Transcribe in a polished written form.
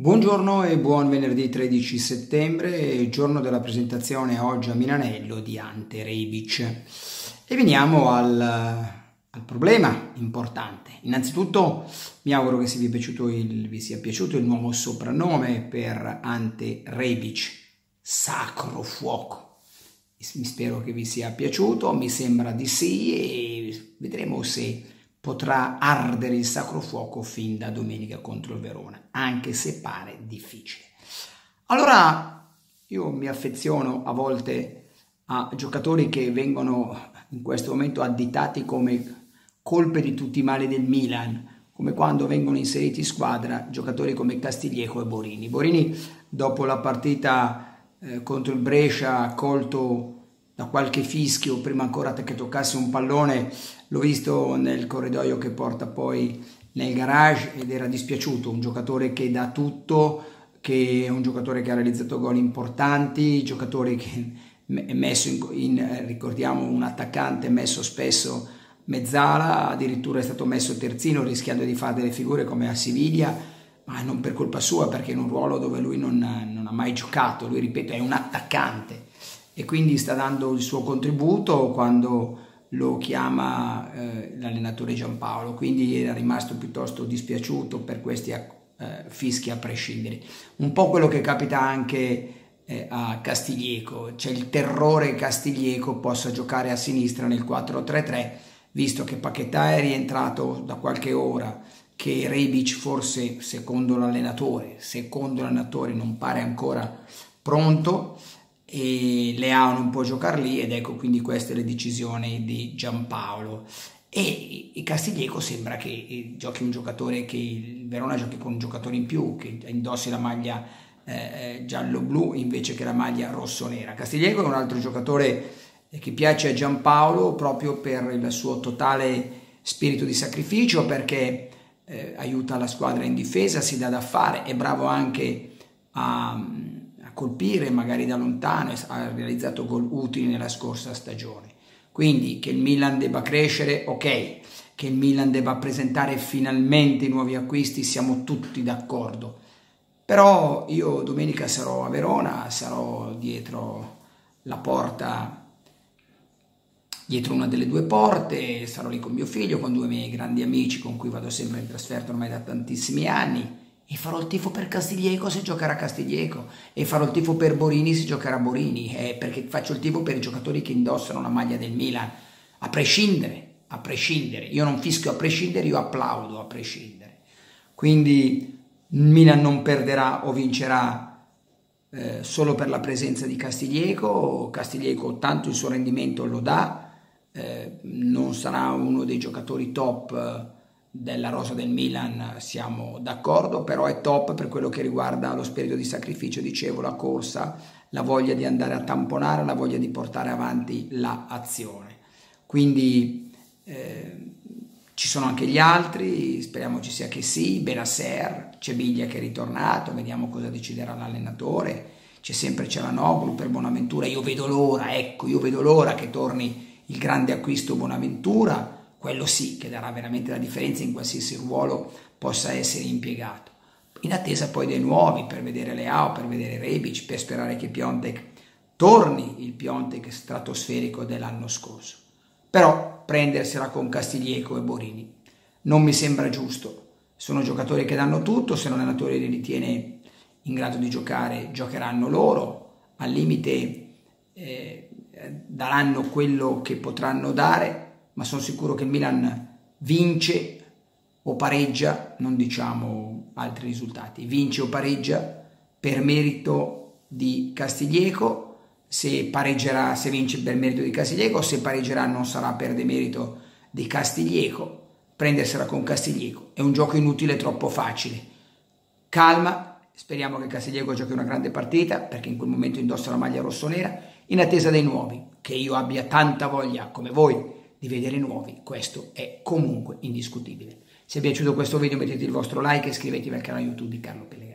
Buongiorno e buon venerdì 13 settembre, giorno della presentazione oggi a Milanello di Ante Rebic. E veniamo al problema importante. Innanzitutto mi auguro che vi sia piaciuto il nuovo soprannome per Ante Rebic, Sacro Fuoco. Spero che vi sia piaciuto, mi sembra di sì e vedremo se potrà ardere il sacro fuoco fin da domenica contro il Verona, anche se pare difficile. Allora, io mi affeziono a volte a giocatori che vengono in questo momento additati come colpe di tutti i mali del Milan, come quando vengono inseriti in squadra giocatori come Castillejo e Borini. Borini, dopo la partita contro il Brescia, ha colto da qualche fischio, prima ancora che toccasse un pallone, l'ho visto nel corridoio che porta poi nel garage ed era dispiaciuto, un giocatore che dà tutto, che è un giocatore che ha realizzato gol importanti, giocatore che è messo ricordiamo un attaccante messo spesso mezzala, addirittura è stato messo terzino rischiando di fare delle figure come a Siviglia, ma non per colpa sua perché in un ruolo dove lui non ha mai giocato, lui ripeto è un attaccante. E quindi sta dando il suo contributo quando lo chiama l'allenatore Giampaolo, quindi era rimasto piuttosto dispiaciuto per questi fischi a prescindere. Un po' quello che capita anche a Castillejo, c'è il terrore che Castillejo possa giocare a sinistra nel 4-3-3, visto che Pacchetà è rientrato da qualche ora, che Rebic forse secondo l'allenatore non pare ancora pronto, e Leao non può giocare lì ed ecco quindi queste le decisioni di Giampaolo e Castillejo sembra che giochi un giocatore, che il Verona giochi con un giocatore in più, che indossi la maglia giallo-blu invece che la maglia rosso-nera. Castillejo è un altro giocatore che piace a Giampaolo proprio per il suo totale spirito di sacrificio, perché aiuta la squadra in difesa, si dà da fare, è bravo anche a colpire magari da lontano, ha realizzato gol utili nella scorsa stagione. Quindi che il Milan debba crescere, ok, che il Milan debba presentare finalmente i nuovi acquisti, siamo tutti d'accordo. Però io domenica sarò a Verona, sarò dietro la porta, dietro una delle due porte, sarò lì con mio figlio, con due miei grandi amici con cui vado sempre in trasferta ormai da tantissimi anni, e farò il tifo per Castillejo se giocherà Castillejo e farò il tifo per Borini se giocherà Borini, perché faccio il tifo per i giocatori che indossano la maglia del Milan a prescindere, io non fischio a prescindere, io applaudo a prescindere. Quindi il Milan non perderà o vincerà solo per la presenza di Castillejo, tanto il suo rendimento lo dà, non sarà uno dei giocatori top della rosa del Milan, siamo d'accordo, però è top per quello che riguarda lo spirito di sacrificio, dicevo, la corsa, la voglia di andare a tamponare, la voglia di portare avanti la azione. Quindi ci sono anche gli altri, speriamo ci sia che sì, Benasser, c'è Biglia che è ritornato, vediamo cosa deciderà l'allenatore, c'è sempre Ceanoglu per Bonaventura, io vedo l'ora, ecco, io vedo l'ora che torni il grande acquisto Bonaventura, quello sì che darà veramente la differenza in qualsiasi ruolo possa essere impiegato, in attesa poi dei nuovi, per vedere Leao, per vedere Rebic, per sperare che Piontek torni, il Piontek stratosferico dell'anno scorso. Però prendersela con Castillejo e Borini non mi sembra giusto, sono giocatori che danno tutto, se l'allenatore li ritiene in grado di giocare giocheranno loro, al limite daranno quello che potranno dare, ma sono sicuro che il Milan vince o pareggia, non diciamo altri risultati, vince o pareggia per merito di Castillejo, se vince per merito di Castillejo, se pareggerà non sarà per demerito di Castillejo, prendersela con Castillejo, è un gioco inutile, troppo facile, calma, speriamo che Castillejo giochi una grande partita, perché in quel momento indossa la maglia rossonera, in attesa dei nuovi, che io abbia tanta voglia come voi di vedere nuovi, questo è comunque indiscutibile. Se vi è piaciuto questo video mettete il vostro like e iscrivetevi al canale YouTube di Carlo Pellegatti.